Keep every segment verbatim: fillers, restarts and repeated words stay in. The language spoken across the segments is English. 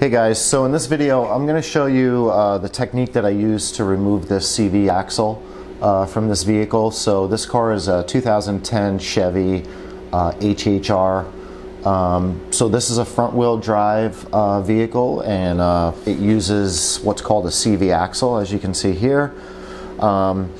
Hey guys, so in this video I'm going to show you uh, the technique that I use to remove this C V axle uh, from this vehicle. So this car is a two thousand ten Chevy uh, H H R. Um, so this is a front wheel drive uh, vehicle, and uh, it uses what's called a C V axle, as you can see here. Um,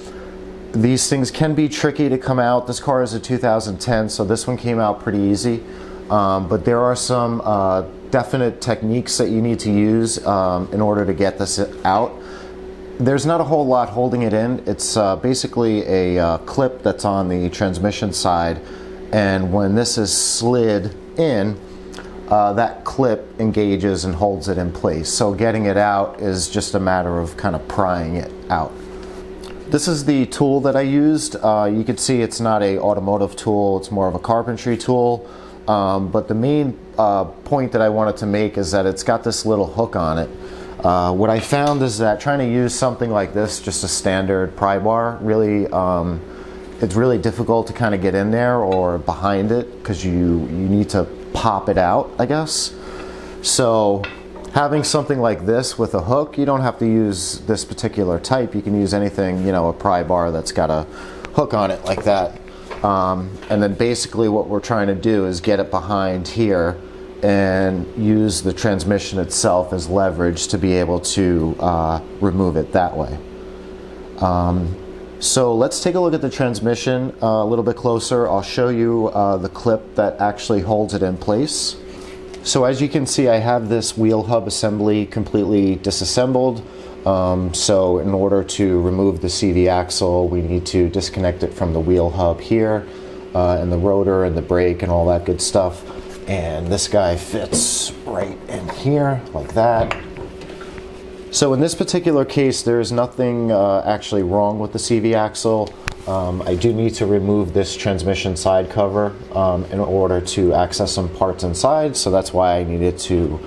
these things can be tricky to come out. This car is a two thousand ten, so this one came out pretty easy. Um, but there are some uh, definite techniques that you need to use um, in order to get this out. There's not a whole lot holding it in. It's uh, basically a uh, clip that's on the transmission side, and when this is slid in, uh, that clip engages and holds it in place. So getting it out is just a matter of kind of prying it out. This is the tool that I used. Uh, you can see it's not an automotive tool, it's more of a carpentry tool. Um, but the main uh, point that I wanted to make is that it's got this little hook on it. Uh, what I found is that trying to use something like this, just a standard pry bar, really, um, it's really difficult to kind of get in there or behind it, because you, you need to pop it out, I guess. So having something like this with a hook, you don't have to use this particular type. You can use anything, you know, a pry bar that's got a hook on it like that. Um, and then basically what we're trying to do is get it behind here and use the transmission itself as leverage to be able to uh, remove it that way. Um, so let's take a look at the transmission uh, a little bit closer. I'll show you uh, the clip that actually holds it in place. So as you can see, I have this wheel hub assembly completely disassembled. Um, so in order to remove the C V axle, we need to disconnect it from the wheel hub here, uh, and the rotor and the brake and all that good stuff. And this guy fits right in here like that. So in this particular case, there is nothing uh, actually wrong with the C V axle. Um, I do need to remove this transmission side cover um, in order to access some parts inside. So that's why I needed to,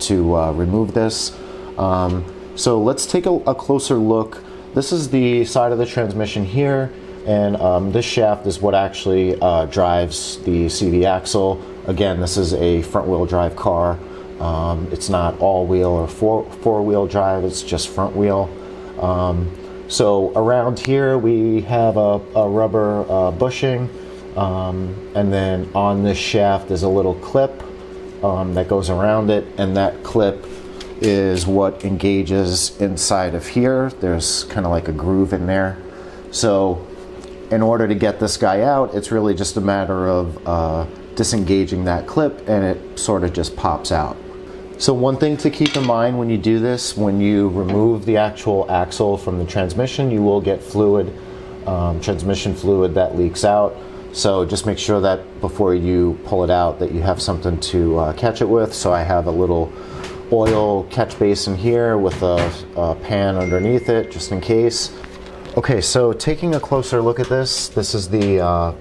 to uh, remove this. Um, So let's take a, a closer look. This is the side of the transmission here, and um, this shaft is what actually uh, drives the C V axle. Again, this is a front wheel drive car. Um, it's not all wheel or four, four wheel drive, it's just front wheel. Um, so around here we have a, a rubber uh, bushing, um, and then on this shaft is a little clip um, that goes around it, and that clip is what engages inside of here. There's kind of like a groove in there. So in order to get this guy out, it's really just a matter of uh, disengaging that clip, and it sort of just pops out. So one thing to keep in mind when you do this, when you remove the actual axle from the transmission, you will get fluid, um, transmission fluid that leaks out. So just make sure that before you pull it out that you have something to uh, catch it with. So I have a little oil catch basin here with a, a pan underneath it, just in case. Okay, so taking a closer look at this, this is the uh,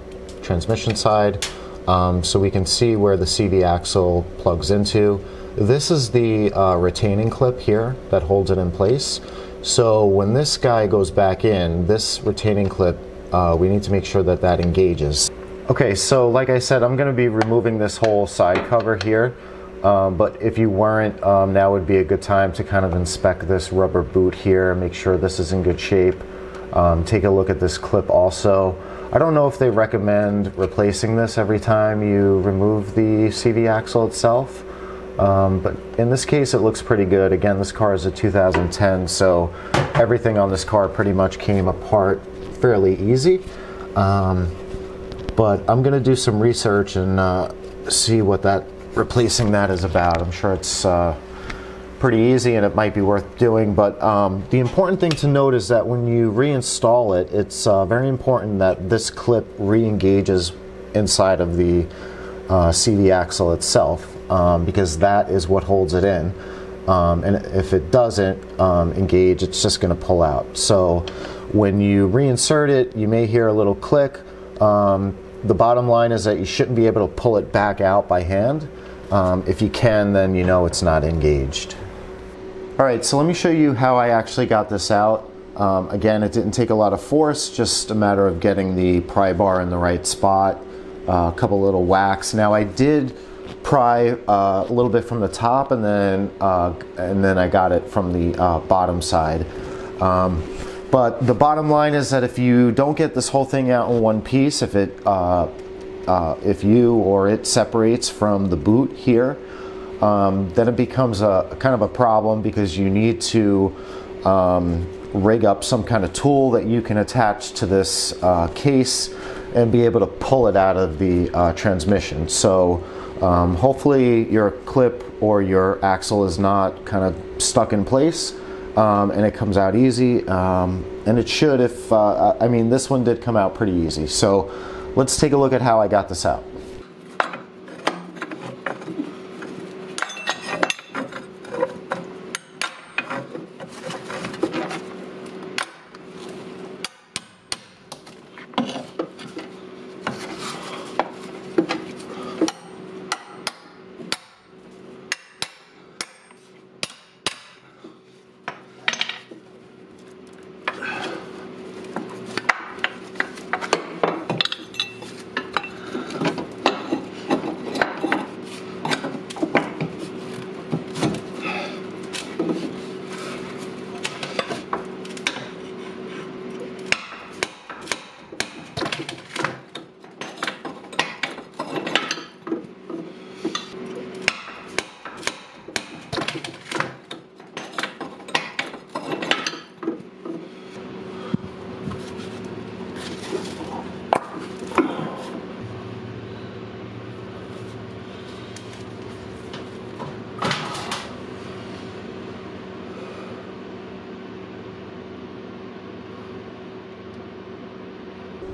transmission side. Um, so we can see where the C V axle plugs into. This is the uh, retaining clip here that holds it in place. So when this guy goes back in, this retaining clip, uh, we need to make sure that that engages. Okay, so like I said, I'm gonna be removing this whole side cover here. Um, but if you weren't, um, now would be a good time to kind of inspect this rubber boot here, make sure this is in good shape. Um, take a look at this clip also. I don't know if they recommend replacing this every time you remove the C V axle itself, um, but in this case it looks pretty good. Again, this car is a two thousand ten, so everything on this car pretty much came apart fairly easy. Um, but I'm going to do some research and uh, see what that replacing that is about. I'm sure it's uh, pretty easy and it might be worth doing, but um, the important thing to note is that when you reinstall it, it's uh, very important that this clip re-engages inside of the uh, C V axle itself, um, because that is what holds it in. Um, and if it doesn't um, engage, it's just going to pull out. So when you reinsert it, you may hear a little click. Um, the bottom line is that you shouldn't be able to pull it back out by hand. Um, if you can, then you know it's not engaged. All right, so let me show you how I actually got this out. Um, again, it didn't take a lot of force, just a matter of getting the pry bar in the right spot, uh, a couple little whacks. Now I did pry uh, a little bit from the top, and then uh, and then I got it from the uh, bottom side. Um, but the bottom line is that if you don't get this whole thing out in one piece, if it uh, uh, if you or it separates from the boot here, um, then it becomes a kind of a problem, because you need to um, rig up some kind of tool that you can attach to this uh, case and be able to pull it out of the uh, transmission. So um, hopefully your clip or your axle is not kind of stuck in place, um, and it comes out easy, um, and it should. If uh, I mean, this one did come out pretty easy, so let's take a look at how I got this out.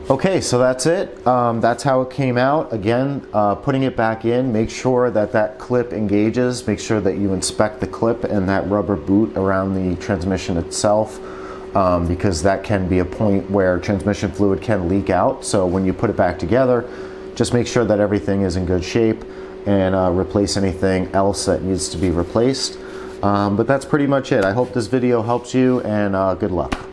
Okay, so that's it. Um, that's how it came out. Again, uh, putting it back in, make sure that that clip engages, make sure that you inspect the clip and that rubber boot around the transmission itself, um, because that can be a point where transmission fluid can leak out. So when you put it back together, just make sure that everything is in good shape, and uh, replace anything else that needs to be replaced. Um, but that's pretty much it. I hope this video helps you, and uh, good luck.